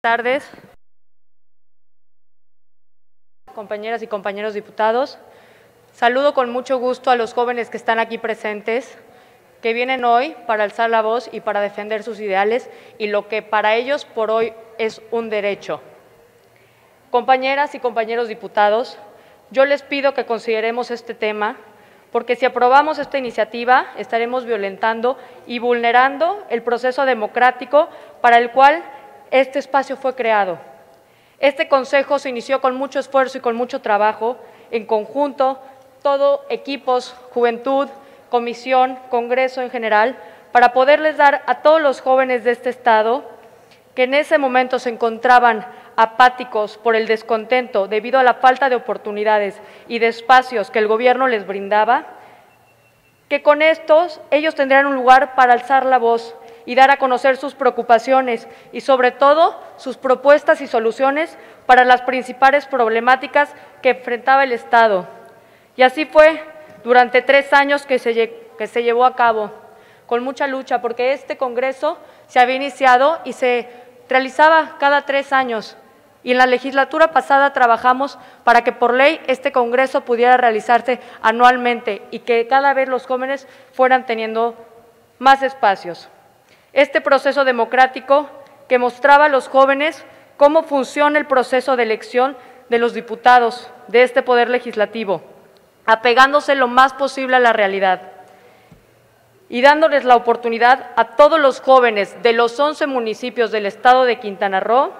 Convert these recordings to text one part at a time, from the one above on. Buenas tardes, compañeras y compañeros diputados. Saludo con mucho gusto a los jóvenes que están aquí presentes, que vienen hoy para alzar la voz y para defender sus ideales y lo que para ellos por hoy es un derecho. Compañeras y compañeros diputados, yo les pido que consideremos este tema, porque si aprobamos esta iniciativa estaremos violentando y vulnerando el proceso democrático para el cual este espacio fue creado. Este consejo se inició con mucho esfuerzo y con mucho trabajo, en conjunto, todo equipos, juventud, comisión, congreso en general, para poderles dar a todos los jóvenes de este estado que en ese momento se encontraban apáticos por el descontento debido a la falta de oportunidades y de espacios que el gobierno les brindaba, que con estos ellos tendrían un lugar para alzar la voz y dar a conocer sus preocupaciones y, sobre todo, sus propuestas y soluciones para las principales problemáticas que enfrentaba el Estado. Y así fue durante 3 años que se llevó a cabo, con mucha lucha, porque este Congreso se había iniciado y se realizaba cada 3 años. Y en la legislatura pasada trabajamos para que por ley este Congreso pudiera realizarse anualmente y que cada vez los jóvenes fueran teniendo más espacios. Este proceso democrático que mostraba a los jóvenes cómo funciona el proceso de elección de los diputados de este poder legislativo, apegándose lo más posible a la realidad y dándoles la oportunidad a todos los jóvenes de los 11 municipios del estado de Quintana Roo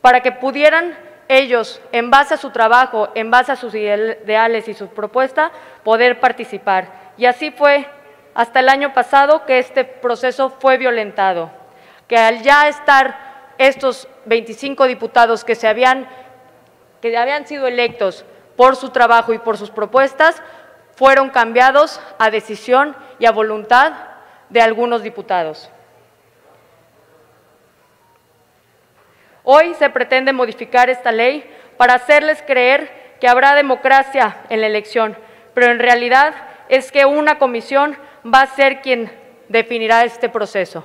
para que pudieran ellos, en base a su trabajo, en base a sus ideales y su propuesta, poder participar. Y así fue hasta el año pasado que este proceso fue violentado, que al ya estar estos 25 diputados que habían sido electos por su trabajo y por sus propuestas, fueron cambiados a decisión y a voluntad de algunos diputados. Hoy se pretende modificar esta ley para hacerles creer que habrá democracia en la elección, pero en realidad es que una comisión va a ser quien definirá este proceso,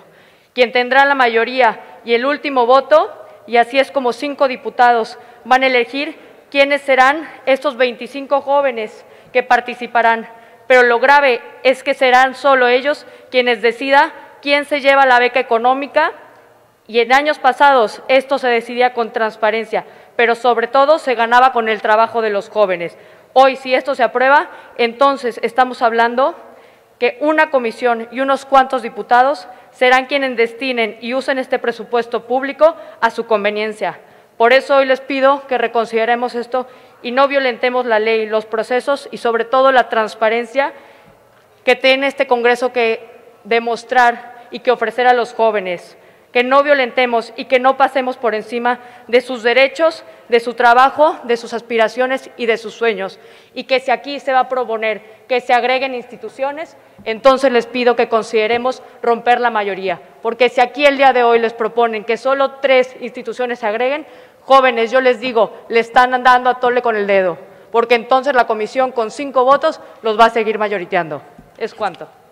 quien tendrá la mayoría y el último voto, y así es como 5 diputados van a elegir quiénes serán estos 25 jóvenes que participarán, pero lo grave es que serán solo ellos quienes decidan quién se lleva la beca económica, y en años pasados esto se decidía con transparencia, pero sobre todo se ganaba con el trabajo de los jóvenes. Hoy, si esto se aprueba, entonces estamos hablando que una comisión y unos cuantos diputados serán quienes destinen y usen este presupuesto público a su conveniencia. Por eso hoy les pido que reconsideremos esto y no violentemos la ley, los procesos y sobre todo la transparencia que tiene este Congreso que demostrar y que ofrecer a los jóvenes. Que no violentemos y que no pasemos por encima de sus derechos, de su trabajo, de sus aspiraciones y de sus sueños. Y que si aquí se va a proponer que se agreguen instituciones, entonces les pido que consideremos romper la mayoría. Porque si aquí el día de hoy les proponen que solo 3 instituciones se agreguen, jóvenes, yo les digo, le están andando a tole con el dedo. Porque entonces la comisión con 5 votos los va a seguir mayoriteando. Es cuanto.